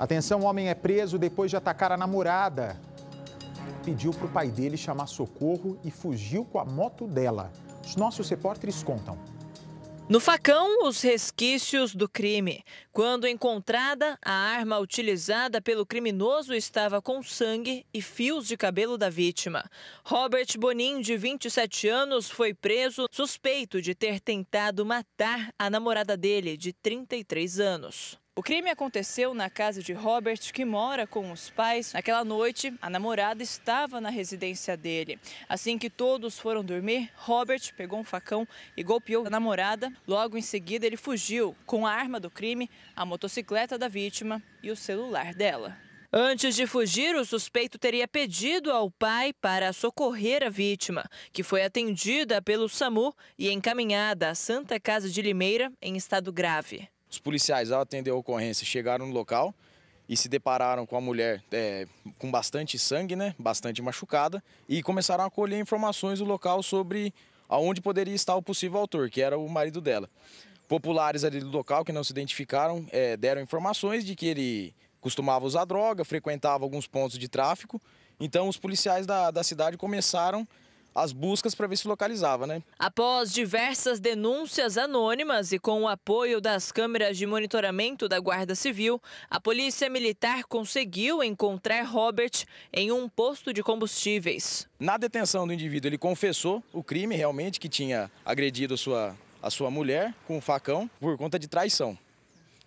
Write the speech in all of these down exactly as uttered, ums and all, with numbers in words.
Atenção, homem é preso depois de atacar a namorada. Pediu para o pai dele chamar socorro e fugiu com a moto dela. Os nossos repórteres contam. No facão, os resquícios do crime. Quando encontrada, a arma utilizada pelo criminoso estava com sangue e fios de cabelo da vítima. Robert Bonin, de vinte e sete anos, foi preso suspeito de ter tentado matar a namorada dele, de trinta e três anos. O crime aconteceu na casa de Robert, que mora com os pais. Naquela noite, a namorada estava na residência dele. Assim que todos foram dormir, Robert pegou um facão e golpeou a namorada. Logo em seguida, ele fugiu com a arma do crime, a motocicleta da vítima e o celular dela. Antes de fugir, o suspeito teria pedido ao pai para socorrer a vítima, que foi atendida pelo SAMU e encaminhada à Santa Casa de Limeira em estado grave. Os policiais, ao atender a ocorrência, chegaram no local e se depararam com a mulher é, com bastante sangue, né, bastante machucada, e começaram a colher informações do local sobre aonde poderia estar o possível autor, que era o marido dela. Populares ali do local, que não se identificaram, é, deram informações de que ele costumava usar droga, frequentava alguns pontos de tráfico. Então os policiais da, da cidade começaram as buscas para ver se localizava, né? Após diversas denúncias anônimas e com o apoio das câmeras de monitoramento da Guarda Civil, a Polícia Militar conseguiu encontrar Robert em um posto de combustíveis. Na detenção do indivíduo, ele confessou o crime realmente, que tinha agredido a sua, a sua mulher com um facão por conta de traição.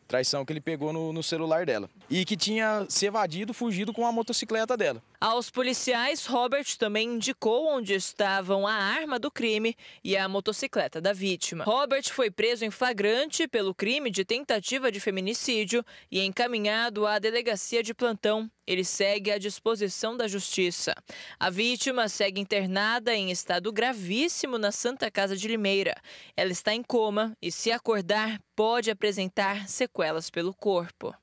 Traição que ele pegou no, no celular dela. E que tinha se evadido, fugido com a motocicleta dela. Aos policiais, Robert também indicou onde estavam a arma do crime e a motocicleta da vítima. Robert foi preso em flagrante pelo crime de tentativa de feminicídio e encaminhado à delegacia de plantão. Ele segue à disposição da justiça. A vítima segue internada em estado gravíssimo na Santa Casa de Limeira. Ela está em coma e, se acordar, pode apresentar sequelas pelo corpo.